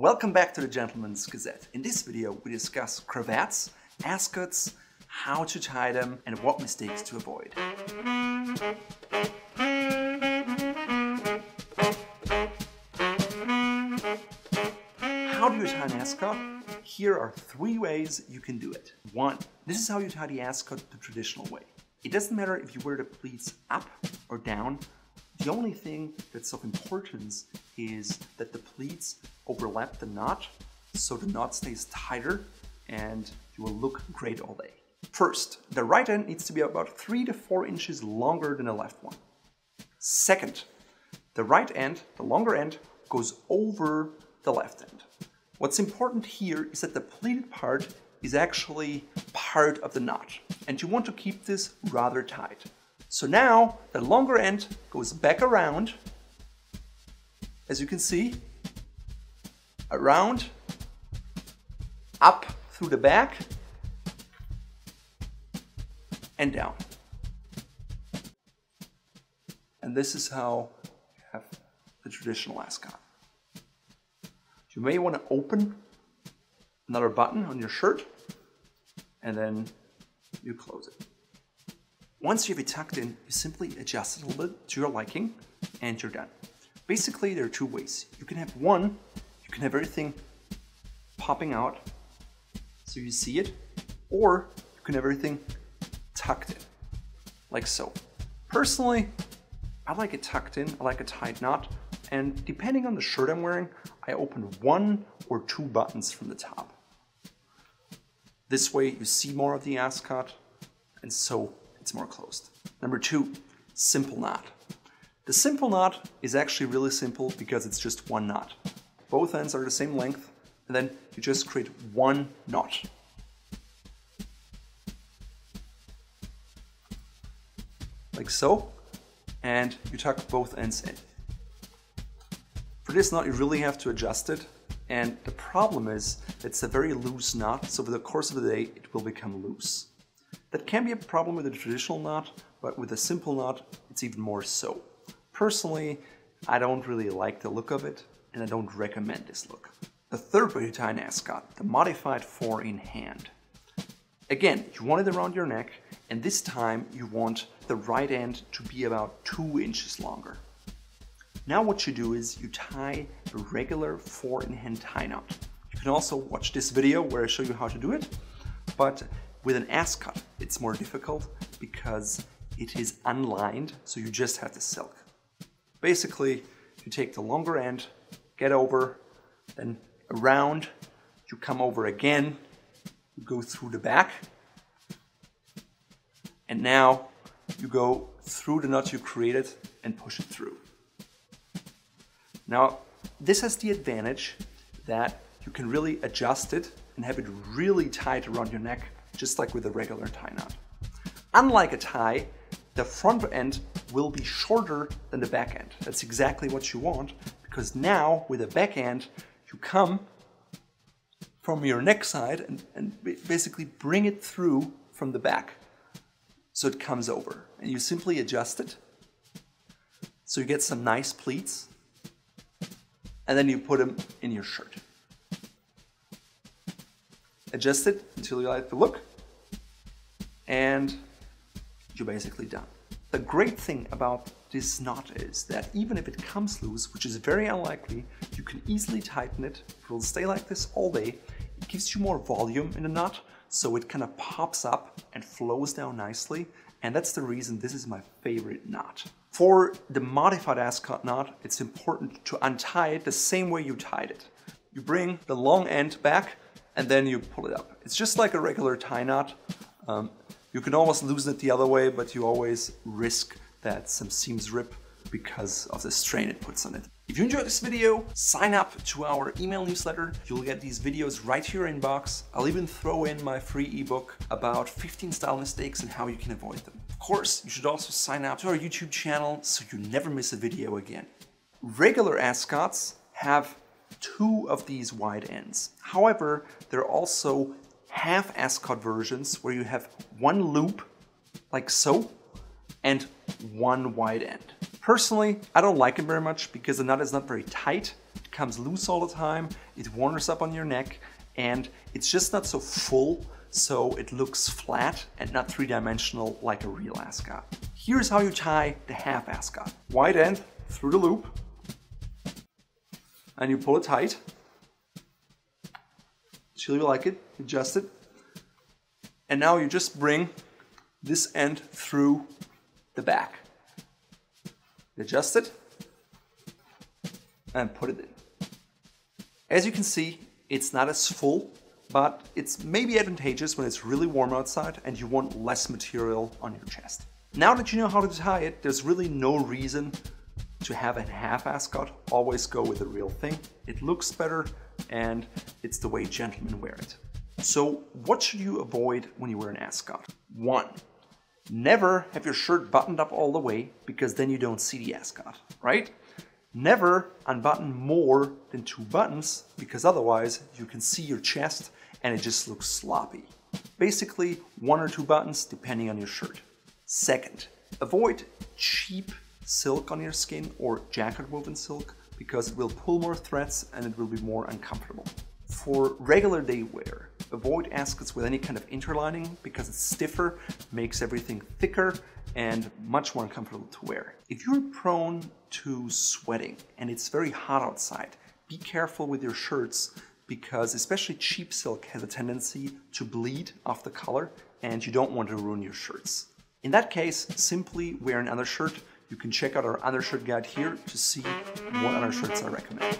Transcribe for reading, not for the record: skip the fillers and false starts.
Welcome back to the Gentleman's Gazette. In this video we discuss cravats, ascots, how to tie them and what mistakes to avoid. How do you tie an ascot? Here are three ways you can do it. One, this is how you tie the ascot the traditional way. It doesn't matter if you wear the pleats up or down. The only thing that's of importance is that the pleats overlap the knot, so the knot stays tighter and you will look great all day. First, the right end needs to be about 3 to 4 inches longer than the left one. Second, the right end, the longer end, goes over the left end. What's important here is that the pleated part is actually part of the knot, and you want to keep this rather tight. So now the longer end goes back around, as you can see, around, up through the back, and down. And this is how you have the traditional ascot. You may want to open another button on your shirt, and then you close it. Once you have it tucked in, you simply adjust it a little bit to your liking, and you're done. Basically, there are two ways. You can have one, you can have everything popping out, so you see it, or you can have everything tucked in, like so. Personally, I like it tucked in, I like a tight knot, and depending on the shirt I'm wearing, I open one or two buttons from the top. This way, you see more of the ascot, and so it's more closed. Number two, simple knot. The simple knot is actually really simple because it's just one knot. Both ends are the same length, and then you just create one knot. Like so, and you tuck both ends in. For this knot, you really have to adjust it, and the problem is it's a very loose knot, so over the course of the day, it will become loose. That can be a problem with a traditional knot, but with a simple knot, it's even more so. Personally, I don't really like the look of it, and I don't recommend this look. The third way to tie an ascot, the modified 4 in hand. Again, you want it around your neck, and this time you want the right end to be about 2 inches longer. Now what you do is you tie a regular 4 in hand tie knot. You can also watch this video where I show you how to do it, but with an ascot, it's more difficult because it is unlined, so you just have the silk. Basically, you take the longer end, get over, then around, you come over again, you go through the back, and now you go through the knot you created and push it through. Now, this has the advantage that you can really adjust it and have it really tight around your neck, just like with a regular tie knot. Unlike a tie, the front end will be shorter than the back end. That's exactly what you want, because now with a back end, you come from your neck side and basically bring it through from the back. So it comes over, and you simply adjust it. So you get some nice pleats, and then you put them in your shirt. Adjust it until you like the look, and you're basically done. The great thing about this knot is that even if it comes loose, which is very unlikely, you can easily tighten it. It will stay like this all day. It gives you more volume in the knot, so it kind of pops up and flows down nicely, and that's the reason this is my favorite knot. For the modified ascot knot, it's important to untie it the same way you tied it. You bring the long end back, and then you pull it up. It's just like a regular tie knot. You can almost loosen it the other way, but you always risk that some seams rip because of the strain it puts on it. If you enjoyed this video, sign up to our email newsletter. You'll get these videos right to your inbox. I'll even throw in my free ebook about 15 style mistakes and how you can avoid them. Of course, you should also sign up to our YouTube channel so you never miss a video again. Regular ascots have two of these wide ends. However, there are also half ascot versions where you have one loop, like so, and one wide end. Personally, I don't like it very much because the knot is not very tight. It comes loose all the time, it wanders up on your neck, and it's just not so full, so it looks flat and not three-dimensional like a real ascot. Here's how you tie the half ascot. Wide end through the loop, and you pull it tight till you like it, adjust it, and now you just bring this end through the back. Adjust it and put it in. As you can see, it's not as full, but it's maybe advantageous when it's really warm outside and you want less material on your chest. Now that you know how to tie it, there's really no reason to have a half ascot. Always go with the real thing. It looks better and it's the way gentlemen wear it. So what should you avoid when you wear an ascot? 1. Never have your shirt buttoned up all the way, because then you don't see the ascot, right? Never unbutton more than 2 buttons, because otherwise you can see your chest and it just looks sloppy. Basically 1 or 2 buttons depending on your shirt. 2nd, avoid cheap silk on your skin or jacket woven silk, because it will pull more threads and it will be more uncomfortable. For regular day wear, avoid ascots with any kind of interlining, because it's stiffer, makes everything thicker and much more uncomfortable to wear. If you're prone to sweating and it's very hot outside, be careful with your shirts, because especially cheap silk has a tendency to bleed off the color and you don't want to ruin your shirts. In that case, simply wear an undershirt. You can check out our undershirt guide here to see what undershirts I recommend.